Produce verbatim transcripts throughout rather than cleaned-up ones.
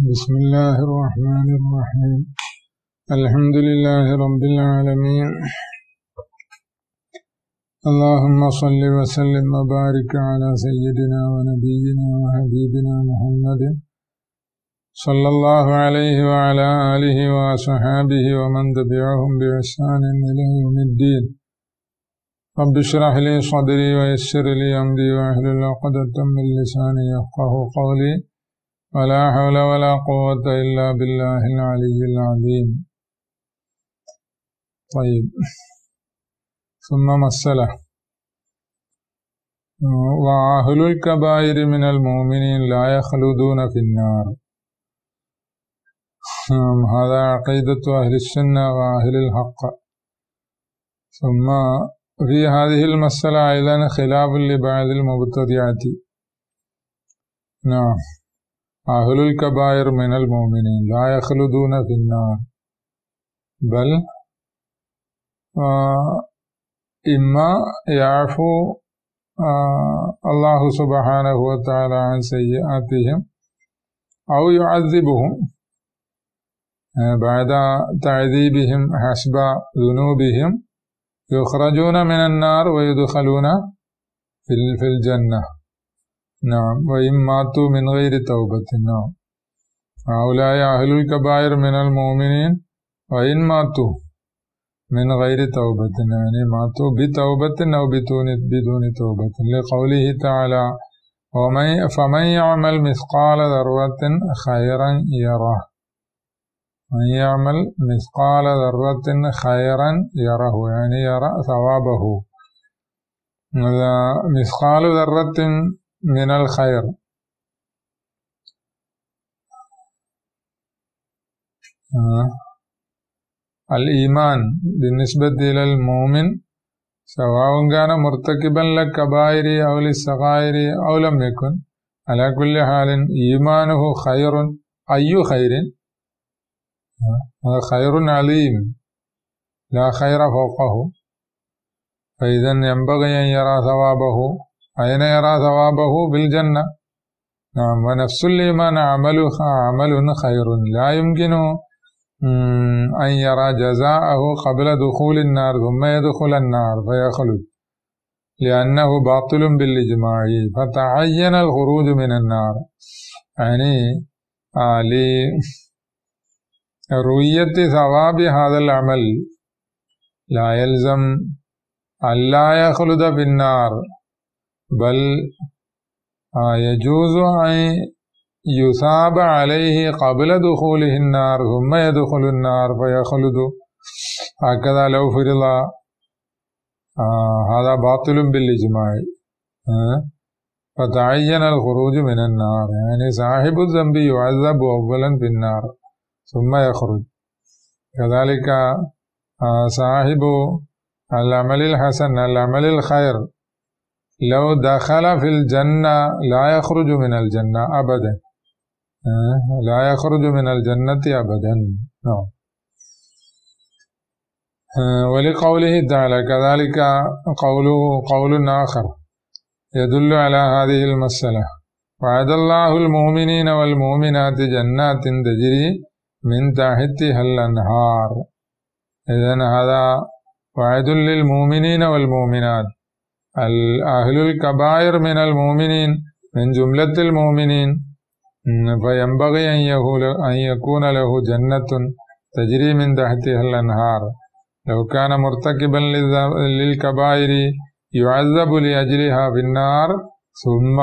بسم الله الرحمن الرحيم. الحمد لله رب العالمين، اللهم صل وسلم وبارك على سيدنا ونبينا وحبيبنا محمد صلى الله عليه وعلى آله وصحابه ومن تبعهم بإحسان إلى يوم الدين. رب اشرح لي صدري ويسر لي أمري واحلل عقدة من لساني يفقهوا قولي، ولا حول ولا قوة إلا بالله العلي العظيم. طيب، ثم مسألة: وأهل الكبائر من المؤمنين لا يخلدون في النار. هذا عقيدة أهل السنة وأهل الحق. ثم في هذه المسألة أيضا خلاف لبعض المبتدعات. نعم، أهل الكبائر من المؤمنين لا يخلدون في النار، بل إما يعفو الله سبحانه وتعالى عن سيئاتهم أو يعذبهم بعد تعذيبهم حسب ذنوبهم، يخرجون من النار ويدخلون في الجنة. نعم، وإن ماتوا من غير توبة. نعم، هؤلاء أهل الكبائر من المؤمنين وإن ماتوا من غير توبة، يعني ماتوا بتوبة أو بدون توبة، لقوله تعالى: فمن يعمل مثقال ذرة خيرا يره. من يعمل مثقال ذرة خيرا يره، يعني يرى ثوابه. مثقال ذرة من الخير، الإيمان بالنسبة إلى المؤمن، سواء كان مرتكبا للكبائر أو للصغائر أو لم يكن، على كل حال إيمانه خير. أي خير؟ هذا خير عليم لا خير فوقه. فإذا ينبغي أن يرى ثوابه. أين يرى ثوابه؟ بالجنة. نعم، ونفس الإيمان عمل عمل خير، لا يمكنه أن يرى جزاءه قبل دخول النار ثم يدخل النار فيخلد، لأنه باطل بالإجماع، فتعين الخروج من النار. يعني علي رؤية ثواب هذا العمل لا يلزم أن لا يخلد في النار، بل يجوز أن يثاب عليه قبل دخوله النار ثم يدخل النار فيخلد. هكذا لو فرض هذا باطل بالإجماع، فتعين الخروج من النار، يعني صاحب الذنب يعذب أولا في النار ثم يخرج. كذلك صاحب العمل الحسن العمل الخير لو دخل في الجنة لا يخرج من الجنة أبدا، لا يخرج من الجنة أبدا. نعم، ولقوله تعالى كذلك قوله قول آخر يدل على هذه المسألة: وعد الله المؤمنين والمؤمنات جنات تجري من تحتها الأنهار. إذن هذا وعد للمؤمنين والمؤمنات. أهل الكبائر من المؤمنين من جملة المؤمنين، فينبغي أن يكون له جنة تجري من تحتها الأنهار. لو كان مرتكبا للكبائر يعذب لأجلها في النار ثم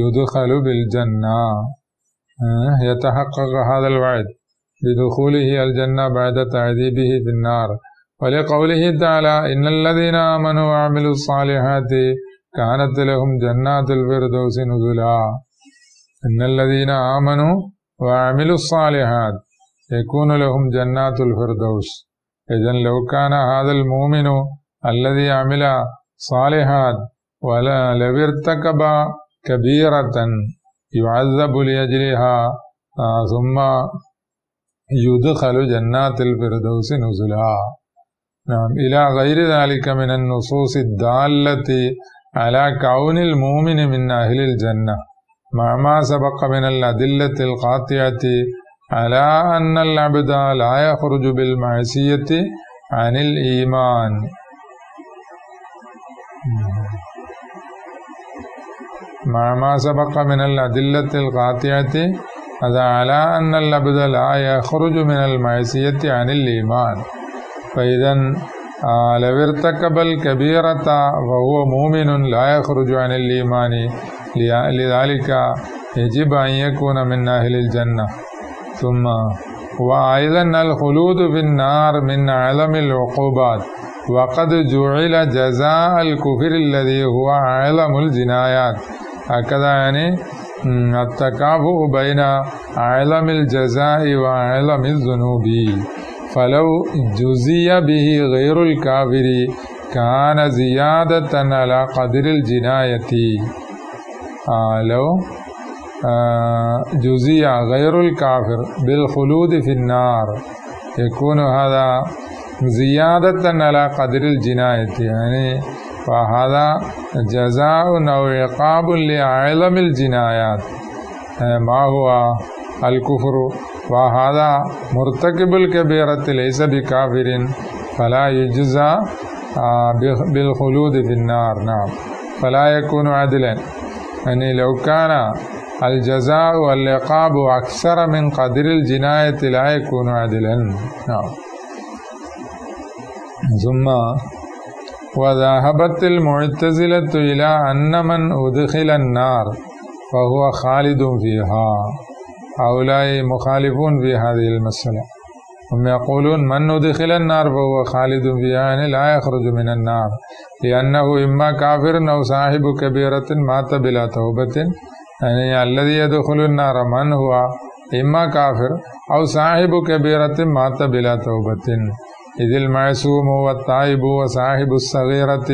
يدخل بالجنة، يتحقق هذا الوعد بدخوله الجنة بعد تعذيبه في النار. ولقوله تعالى: إن الذين آمنوا وعملوا الصالحات كانت لهم جنات الفردوس نزلا. إن الذين آمنوا وعملوا الصالحات يكون لهم جنات الفردوس. إذن لو كان هذا المؤمن الذي عمل صالحات ولا لو ارتكب كبيرة يعذب لأجلها ثم يدخل جنات الفردوس نزلا. نعم، إلى غير ذلك من النصوص الدالة على كون المؤمن من أهل الجنة. مع ما سبق من الأدلة القاطعة على أن العبد لا يخرج بالمعصية عن الإيمان. مع ما سبق من الأدلة القاطعة على أن العبد لا يخرج من المعصية عن الإيمان. فإذن لو ارتكب الكبيرة وهو مؤمن لا يخرج عن الإيمان، لذلك يجب أن يكون من أهل الجنة. ثم وأيضا الخلود في النار من عالم العقوبات، وقد جعل جزاء الكفر الذي هو عالم الجنايات. هكذا يعني التكافؤ بين عالم الجزاء وعالم الذنوب. فلو جزي به غير الكافر كان زيادة على قدر الجناية. لو جزي غير الكافر بالخلود في النار يكون هذا زيادة على قدر الجناية، يعني فهذا جزاء أو عقاب لعالم الجنايات ما هو الكفر، وهذا مرتكب الكبيرة ليس بكافر فلا يجزى بالخلود في النار. نعم، فلا يكون عدلا. يعني لو كان الجزاء والعقاب أكثر من قدر الجناية لا يكون عدلا. نعم. ثم وذهبت المعتزلة إلى أن من أدخل النار فهو خالد فيها. هؤلاء مخالفون في هذه المسألة، هم يقولون من أدخل النار فهو خالد فيها، يعني لا يخرج من النار، لأنه إما كافر أو صاحب كبيرة مات بلا توبة. يعني الذي يدخل النار من هو إما كافر أو صاحب كبيرة مات بلا توبة. إذ المعصوم والتائب وصاحب الصغيرة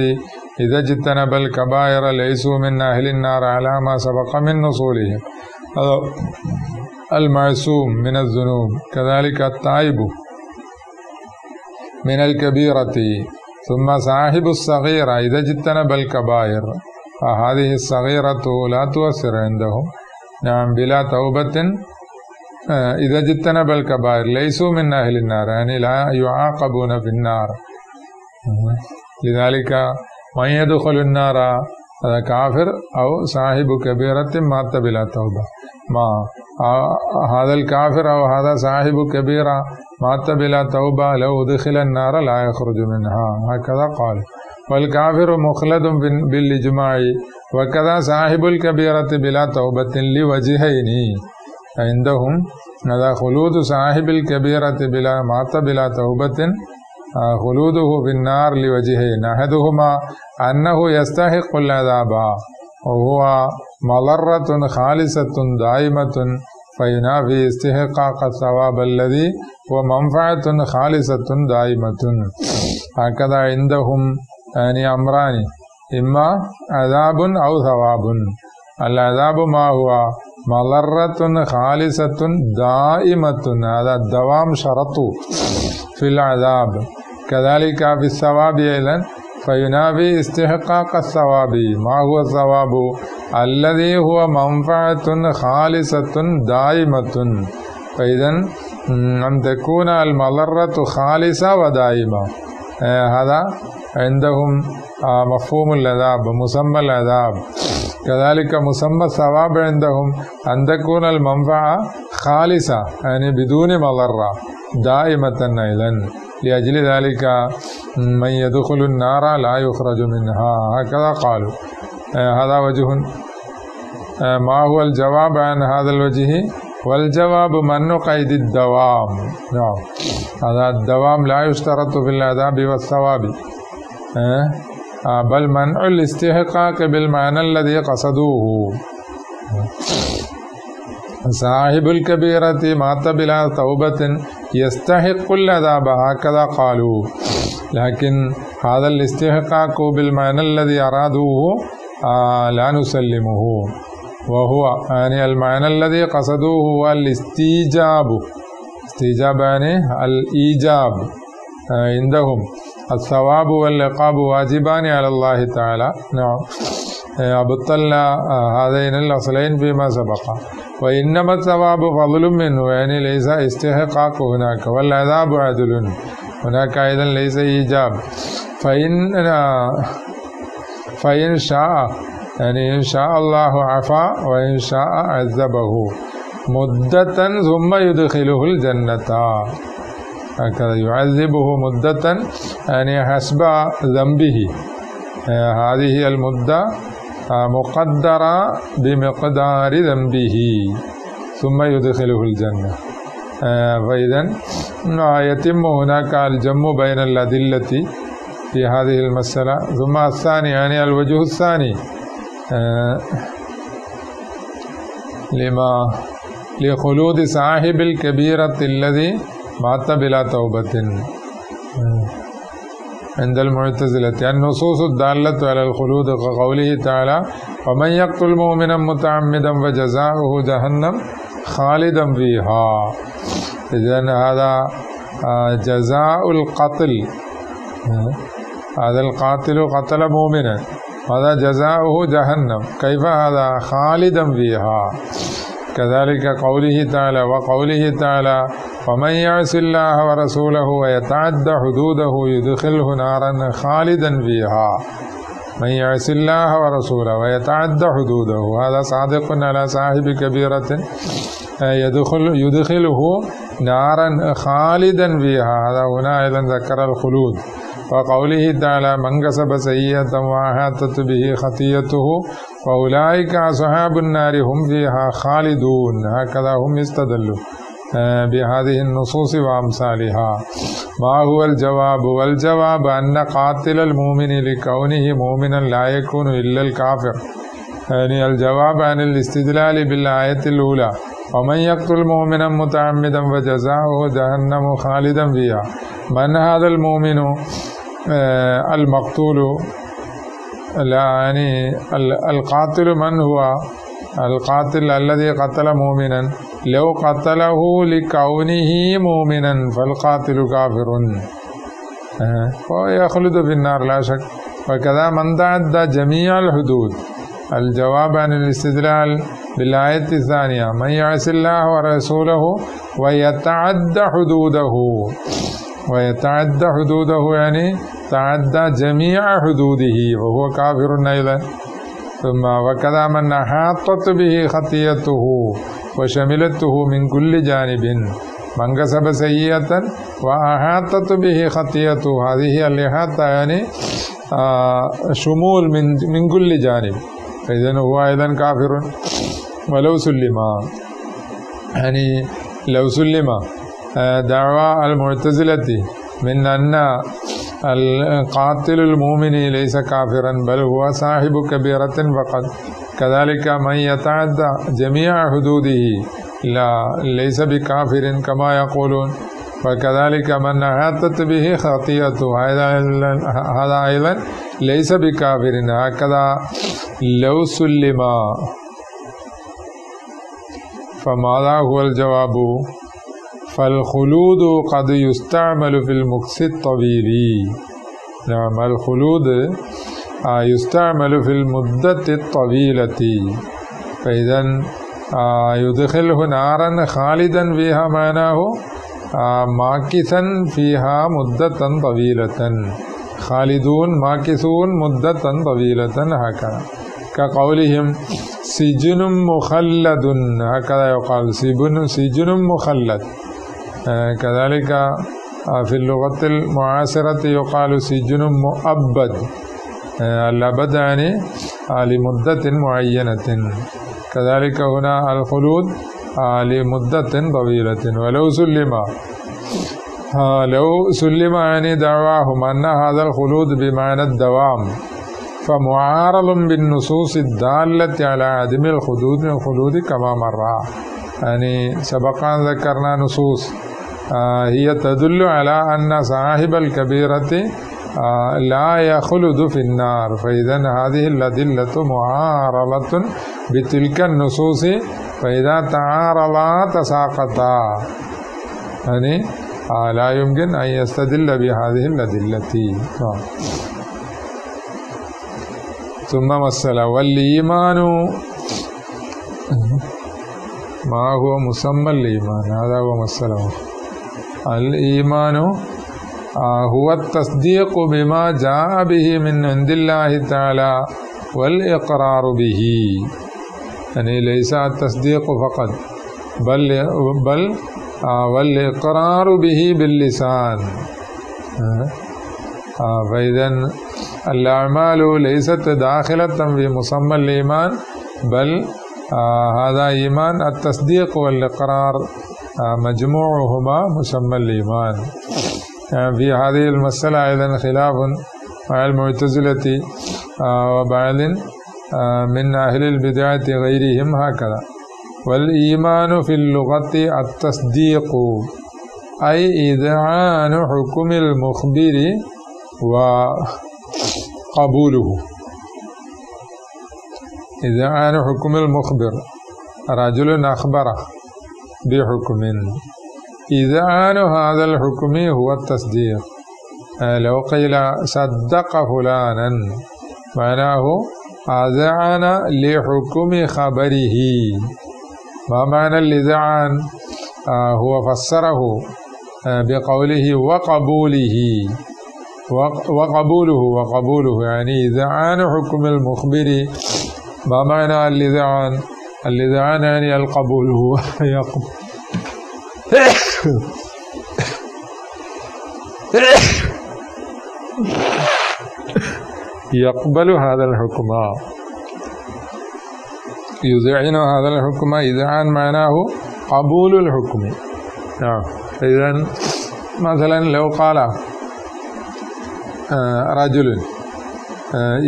إذا اجتنب الكبائر ليسوا من أهل النار على ما سبق من نصولهم. المعصوم من الذنوب، كذلك التائب من الكبيرة، ثم صاحب الصغيرة إذا اجتنب الكبائر، فهذه الصغيرة لا تؤثر عندهم. نعم، بلا توبة إذا اجتنب الكبائر ليسوا من أهل النار، يعني لا يعاقبون في النار. لذلك من يدخل النار هذا كافر أو صاحب كبيرة مات بلا توبة. ما هذا الكافر أو هذا صاحب كبيرة مات بلا توبة لو دخل النار لا يخرج منها، هكذا قال. والكافر مخلد بالإجماع، وكذا صاحب الكبيرة بلا توبة لوجهين عندهم. هذا خلود صاحب الكبيرة بلا مات بلا توبة خلوده في النار لوجهين: أحدهما أنه يستحق العذاب وهو ملرة خالصة دائمة فينافي استحقاق الثواب الذي هو منفعة خالصة دائمة. هكذا عندهم يعني أمران: إما عذاب أو ثواب. العذاب ما هو ملرة خالصة دائمة، هذا الدوام شرط في العذاب. كذلك في الثواب أيضا فينافي استحقاق الثواب. ما هو الثواب؟ الذي هو منفعة خالصة دائمة. فإذن أن تكون الملرة خالصة ودائمة، هذا عندهم مفهوم العذاب، مسمى العذاب. كذلك مسمى الثواب عندهم أن تكون المنفعة خالصة، يعني بدون مضرة، دائمة أيضا. لأجل ذلك من يدخل النار لا يخرج منها، هكذا قالوا. هذا وجه. ما هو الجواب عن هذا الوجه؟ والجواب من قيد الدوام. نعم، هذا الدوام لا يشترط في العذاب والثواب، بل منع الاستحقاق بالمعنى الذي قصدوه. صاحب الكبيرة مات بلا توبة يستحق العذاب، هكذا قالوا. لكن هذا الاستحقاق بالمعنى الذي أرادوه لا نسلمه، وهو يعني المعنى الذي قصدوه هو الاستجاب. استجاب يعني الإيجاب عندهم. الثواب والعقاب واجبان على الله تعالى. نعم، ابطلنا هذين الاصلين فيما سبق، وانما الثواب فضل منه يعني ليس استحقاق هناك، والعذاب عدل هناك ايضا ليس ايجاب. فان فان شاء يعني ان شاء الله عفا وان شاء عذبه مدة ثم يدخله الجنة، هكذا يعذبه مدة يعني حسب ذنبه، هذه المدة مقدرة بمقدار ذنبه ثم يدخله الجنة. فإذن يتم هناك الجمع بين الأدلة في هذه المسألة. ثم الثاني يعني الوجه الثاني لما لخلود صاحب الكبيرة الذي مات بلا توبة عند المعتزلة، النصوص الدالة على الخلود كقوله تعالى ومن يقتل مؤمنا متعمدا فجزاؤه جهنم خالدا فيها. إذن هذا جزاء القتل، هذا القاتل قتل مؤمنا، هذا جزاؤه جهنم، كيف هذا خالدا فيها؟ كذلك قوله تعالى وقوله تعالى ومن يعص الله ورسوله ويتعد حدوده يدخله نارا خالدا فيها. من يعص الله ورسوله ويتعد حدوده، هذا صادق على صاحب كبيرة يدخل يدخله نارا خالدا فيها، هذا هنا أيضا ذكر الخلود. وقوله تعالى من كسب سيئة وأحاطت به خطيئته فأولئك أصحاب النار هم فيها خالدون. هكذا هم استدلوا بهذه النصوص وأمثالها. ما هو الجواب؟ والجواب أن قاتل المؤمن لكونه مؤمنا لا يكون إلا الكافر، يعني الجواب عن الاستدلال بالآية الأولى ومن يقتل مؤمنا متعمدا فجزاؤه جهنم خالدا فيها. من هذا المؤمن؟ المقتول، لا يعني القاتل من هو؟ القاتل الذي قتل مؤمنا، لو قتله لكونه مؤمنا فالقاتل كافر ويخلد في النار لا شك. وكذا من تعدى جميع الحدود، الجواب عن الاستدلال بالآية الثانية من يعص الله ورسوله ويتعدى حدوده، ويتعدى حدوده يعني تعدى جميع حدوده وهو كافر أيضا. ثم وكذا من أحاطت به خطيئته وشملته من كل جانب، من كسب سيئة وأحاطت به خطيئته، هذه الإحاطة يعني شمول من من كل جانب، فإذن هو أيضا كافر ولو سلم. يعني لو سلم دعوى المعتزلة من أن القاتل المؤمن ليس كافرا بل هو صاحب كبيرة فقط. كذلك من يتعدى جميع حدوده لا ليس بكافر كما يقولون. وكذلك من أحاطت به خطيئته هذا أيضا ليس بكافر، هكذا لو سلم. فماذا هو الجواب؟ فالخلود قد يستعمل في المكث الطويل. نعم، الخلود يستعمل في المدة الطويلة، فإذن يدخله نارا خالدا فيها معناه ماكثا فيها مدة طويلة، خالدون ماكثون مدة طويلة، هكذا كقولهم سجن مخلد، هكذا يقال سجن مخلد. كذلك في اللغة المعاصرة يقال سجن مؤبد، الأبد يعني لمدة معينة. كذلك هنا الخلود لمدة طويلة. ولو سلم، لو سلم يعني دعواهم أن هذا الخلود بمعنى الدوام، فمعارض بالنصوص الدالة على عدم الخلود من الخلود كما مر. يعني سبقا ذكرنا نصوص هي تدل على أن صاحب الكبيرة لا يخلد في النار، فإذن هذه الأدلة معارضة بتلك النصوص، فإذا تعارضا تساقطا، يعني لا يمكن أن يستدل بهذه الأدلة. ثم مسل والإيمان ما هو مسمى الإيمان، هذا هو مسله. الإيمان هو التصديق بما جاء به من عند الله تعالى والإقرار به، يعني ليس التصديق فقط بل بل والإقرار به باللسان. فإذن الأعمال ليست داخلة في مسمى الإيمان، بل هذا إيمان التصديق والإقرار مجموعهما مسمى الإيمان. في هذه المسألة أيضا خلاف مع المعتزلة وبعض من أهل البدعة غيرهم هكذا. والإيمان في اللغة التصديق، أي إذعان حكم المخبر وقبوله. إذعان حكم المخبر، رجل أخبره بحكم، إذعان هذا الحكم هو التصديق. لو قيل صدق فلانا معناه أذعن لحكم خبره. ما معنى الإذعان؟ هو فسره بقوله وقبوله وقبوله وقبوله يعني إذعان حكم المخبر. ما معنى الإذعان؟ الإذعان يعني القبول، هو يقبل يقبل هذا الحكم، يذعن هذا الحكم. إذعان معناه قبول الحكم. إذن مثلا لو قال رجل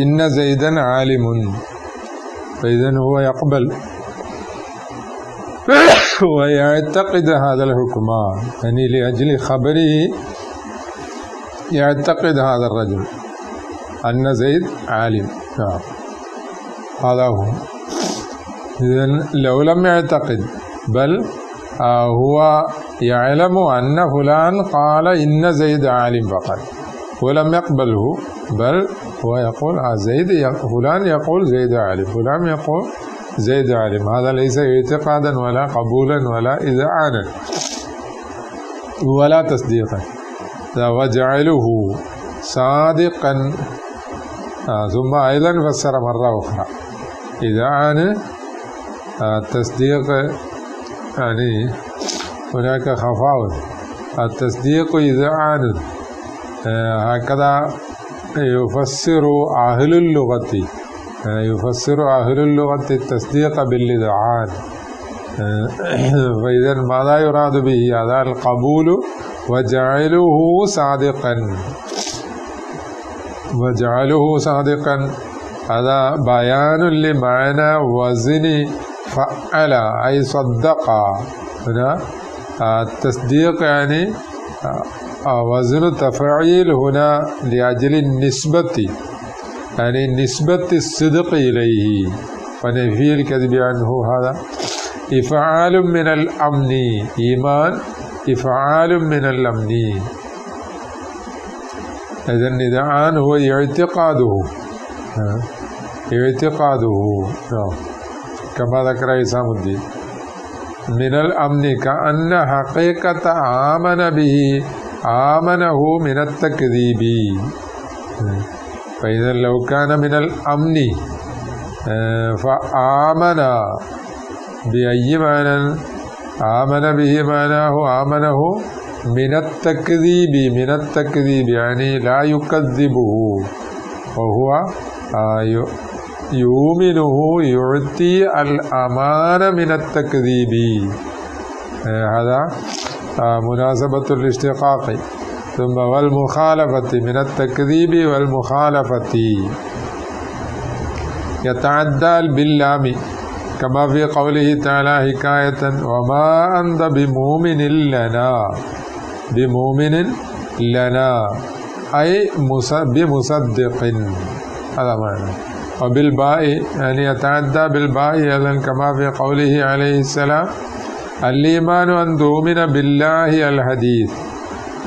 إن زيدا عالم، فإذن هو يقبل ويعتقد هذا الحكم، يعني لأجل خبره يعتقد هذا الرجل أن زيد عالم. هذا هو. إذن لو لم يعتقد بل هو يعلم أن فلان قال إن زيد عالم فقط ولم يقبله، بل هو يقول آه زيد فلان يقول زيد عالم، فلان يقول زيد عالم. هذا ليس اعتقادا ولا قبولا ولا إذعانا ولا تصديقا. وجعله صادقا. آه ثم أيضا فسر مرة أخرى إذعان التصديق، يعني هناك خفاء. التصديق إذعان، هكذا يفسر أهل اللغة يفسر أهل اللغة التصديق بالإذعان. فإذا ماذا يراد به؟ هذا القبول وجعله صادقا. وجعله صادقا هذا بيان لمعنى وزن فعل، أي صدق. هنا التصديق يعني وزن تفعيل هنا لأجل النسبة، يعني نسبة الصدق إليه ونفي الكذب عنه. هذا إفعال من الأمن، إيمان إفعال من الأمن. إذا إذعان هو اعتقاده اعتقاده كما ذكر إسام الدين من الأمن، كأن حقيقة آمن به آمنه من التكذيب. فإذا لو كان من الأمن فآمن بأي معنى؟ آمن به معناه آمنه من التكذيب، من التكذيب يعني لا يكذبه، وهو يؤمنه يعطي الأمان من التكذيب. هذا مناسبة الاشتقاق. ثم والمخالفة من التكذيب والمخالفة يتعدى باللام كما في قوله تعالى حكاية وما أنت بمؤمن لنا، بمؤمن لنا أي بمصدق. هذا معنى. وبالباء يعني يتعدى بالباء أيضا كما في قوله عليه السلام الإيمان أن تؤمن بالله الحديث.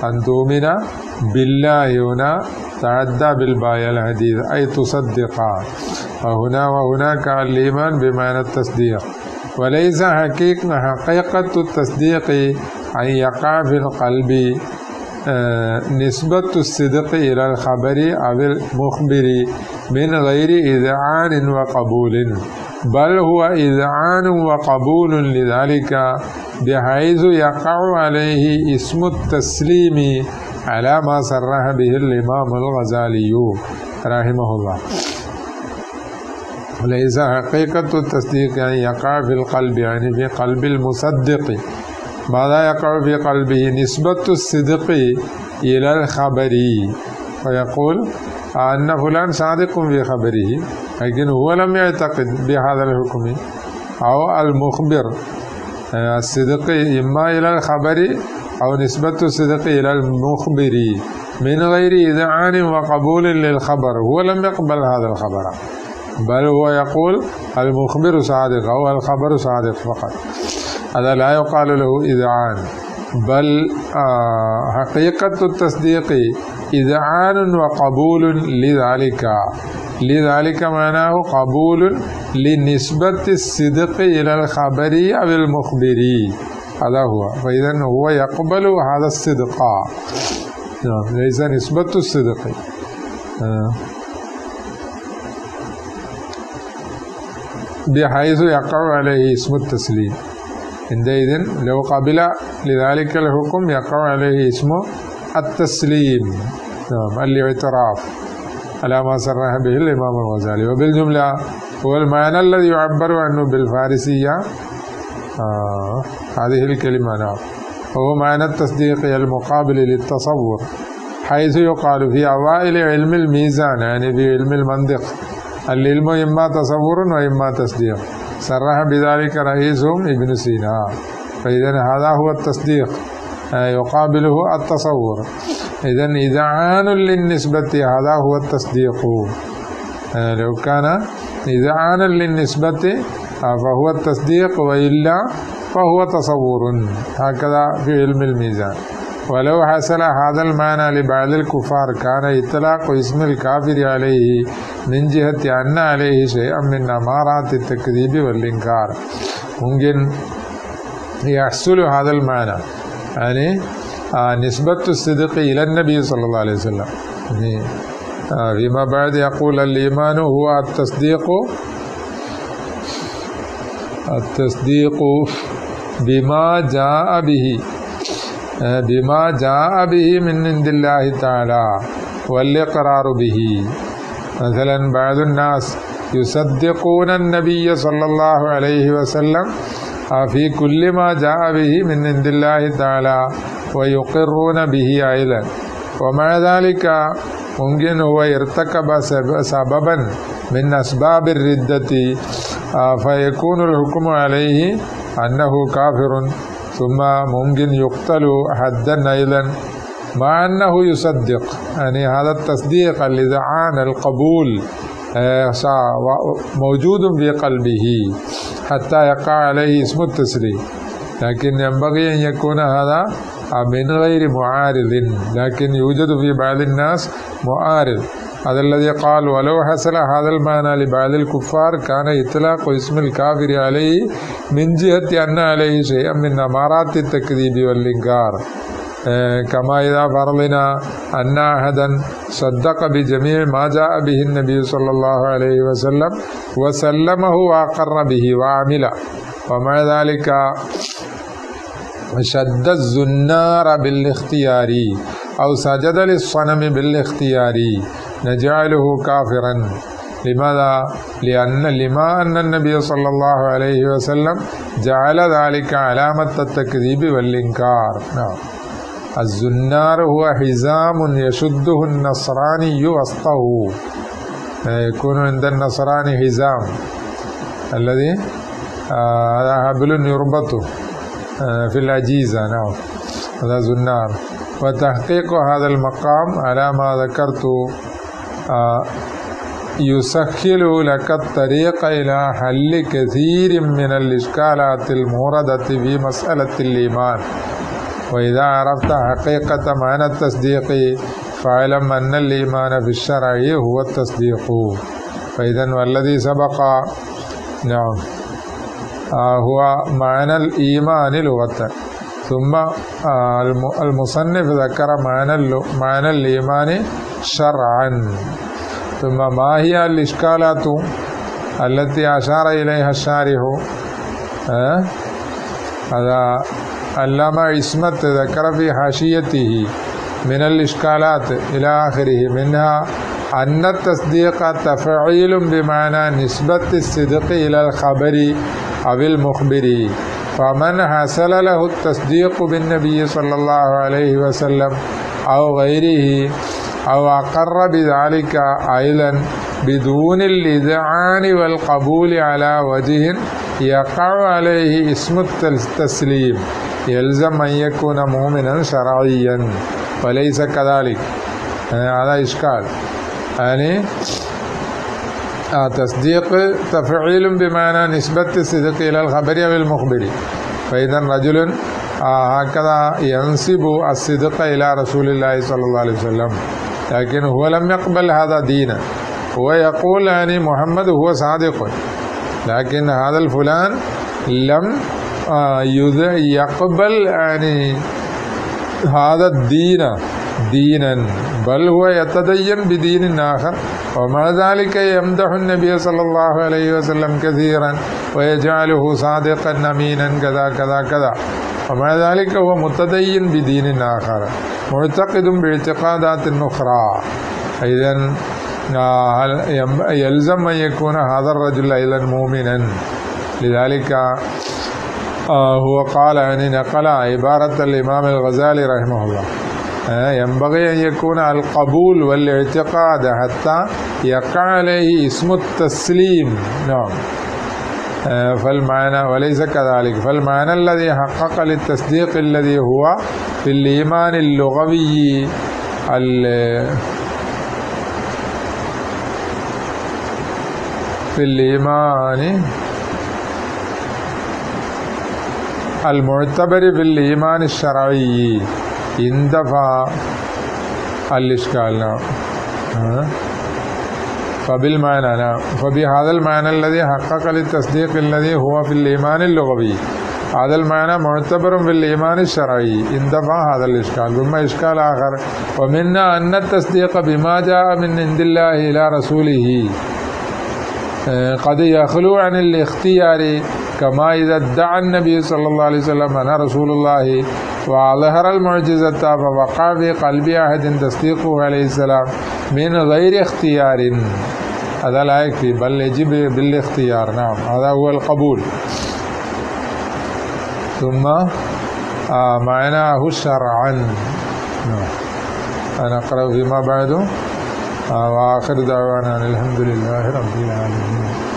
أن تؤمن بالله هنا تعدى بالباء الحديث أي تصدق. وهنا وهناك الإيمان بمعنى التصديق، وليس حقيقة التصديق أن يقع في القلب نسبة الصدق إلى الخبر أو المخبر من غير إذعان وقبول، بل هو إذعان وقبول لذلك بحيث يقع عليه اسم التسليم على ما صرح به الإمام الغزالي رحمه الله. ليس حقيقة التصديق يعني يقع في القلب، يعني في قلب المصدق، ماذا يقع في قلبه؟ نسبة الصدق إلى الخبر، فيقول أن فلان صادق في خبره لكن هو لم يعتقد بهذا الحكم، أو المخبر الصدق إما إلى الخبر أو نسبة الصدق إلى المخبر من غير إذعان وقبول للخبر، هو لم يقبل هذا الخبر بل هو يقول المخبر صادق أو الخبر صادق فقط، هذا لا يقال له إذعان، بل حقيقة التصديق إذعان وقبول لذلك، لذلك معناه قبول لنسبة الصدق إلى الخبر أو المخبر، هذا هو. فإذا هو يقبل هذا الصدق، ليس نسبة الصدق. بحيث يقع عليه اسم التسليم، عندئذ لو قبل لذلك الحكم يقع عليه اسم التسليم، نعم الاعتراف على ما صرح به الإمام الغزالي. وبالجملة هو المعنى الذي يعبر عنه بالفارسية آه. هذه الكلمة نعم، وهو معنى التصديق المقابل للتصور، حيث يقال في أوائل علم الميزان يعني في علم المنطق العلم إما تصور وإما تصديق، صرح بذلك رئيسهم ابن سينا. فإذا هذا هو التصديق يقابله التصور، إذا إذعان للنسبة هذا هو التصديق، لو كان إذعانا للنسبة فهو التصديق وإلا فهو تصور، هكذا في علم الميزان. ولو حصل هذا المعنى لبعض الكفار كان إطلاق اسم الكافر عليه من جهة أن عليه شيئا من أمارات التكذيب والإنكار، ممكن يحصل هذا المعنى يعني نسبة الصدق إلى النبي صلى الله عليه وسلم. فيما بعد يقول الإيمان هو التصديق التصديق بما جاء به بما جاء به من عند الله تعالى والإقرار به. مثلا بعض الناس يصدقون النبي صلى الله عليه وسلم في كل ما جاء به من عند الله تعالى ويقرون به أيضا، ومع ذلك ممكن هو يرتكب سببا من أسباب الردة فيكون الحكم عليه أنه كافر، ثم ممكن يقتل حدا أيضا مع أنه يصدق، يعني هذا التصديق الإذعان القبول موجود في قلبه حتى يقع عليه اسم التسليم، لكن ينبغي أن يكون هذا من غير معارض، لكن يوجد في بعض الناس معارض. هذا الذي قال ولو حصل هذا المعنى لبعض الكفار كان إطلاق اسم الكافر عليه من جهة أن عليه شيئا من أمارات التكذيب والإنكار، كما إذا فرضنا أن أحدا صدق بجميع ما جاء به النبي صلى الله عليه وسلم وسلمه وأقر به وعمله، ومع ذلك شد الزنار بالاختياري أو سجد للصنم بالاختياري نجعله كافرا. لماذا؟ لأن لما أن النبي صلى الله عليه وسلم جعل ذلك علامة التكذيب والإنكار. نعم الزنار هو حزام يشده النصراني وسطه، يكون عند النصراني حزام الذي هذا حبل يربطه في العجيزة، نعم هذا زنار. وتحقيق هذا المقام على ما ذكرت يسهل لك الطريق إلى حل كثير من الإشكالات الموردة في مسألة الإيمان. وإذا عرفت حقيقة معنى التصديق فاعلم أن الإيمان في الشرع هو التصديق، فإذن والذي سبق نعم هو معنى الإيمان لغة، ثم المصنف ذكر معنى الإيمان شرعا، ثم ما هي الإشكالات التي أشار إليها الشارح؟ هذا علامہ عصمت ذکر فی حاشیته من الإشكالات إلى آخره، منها أن التصديق تفعيل بمعنى نسبة الصدق إلى الخبر أو المخبر، فمن حصل له التصديق بالنبي صلى الله عليه وسلم أو غيره أو أقر بذلك أيضا بدون الإذعان والقبول على وجه يقع عليه اسم التسليم يلزم أن يكون مؤمنا شرعيا وليس كذلك. هذا إشكال، يعني تصديق تفعيل بمعنى نسبة الصدق إلى الخبر أو المخبر، فإذا رجل هكذا ينسب الصدق إلى رسول الله صلى الله عليه وسلم، لكن هو لم يقبل هذا دينا، هو يقول يعني محمد هو صادق، لكن هذا الفلان لم يقبل يعني هذا الدين دينا، بل هو يتدين بدين آخر، ومع ذلك يمدح النبي صلى الله عليه وسلم كثيرا ويجعله صادقا أمينا كذا كذا كذا، ومع ذلك هو متدين بدين آخر معتقد باعتقادات أخرى. إذن يلزم أن يكون هذا الرجل أيضا مؤمنا. لذلك هو قال يعني نقل عبارة الإمام الغزالي رحمه الله، ينبغي أن يكون القبول والاعتقاد حتى يقع عليه اسم التسليم. نعم فالمعنى وليس كذلك، فالمعنى الذي حقق للتصديق الذي هو في الإيمان اللغوي في الإيمان المعتبر في الإيمان الشرعي اندفع الإشكال. نعم فبالمعنى نعم فبهذا المعنى الذي حقق للتصديق الذي هو في الإيمان اللغوي، هذا المعنى معتبر في الإيمان الشرعي اندفع هذا الإشكال. ثم إشكال آخر، ومنا أن التصديق بما جاء من عند الله إلى رسوله قد يخلو عن الاختيار، كما إذا ادعى النبي صلى الله عليه وسلم أنا رسول الله وأظهر المعجزة فوقع في قلب أحد تصديقه عليه السلام من غير اختيار، هذا لا يكفي بل يجب بالاختيار. نعم هذا هو القبول. ثم معناه شرعا. أنا أقرأ فيما بعده، وآخر دعوانا الحمد لله رب العالمين.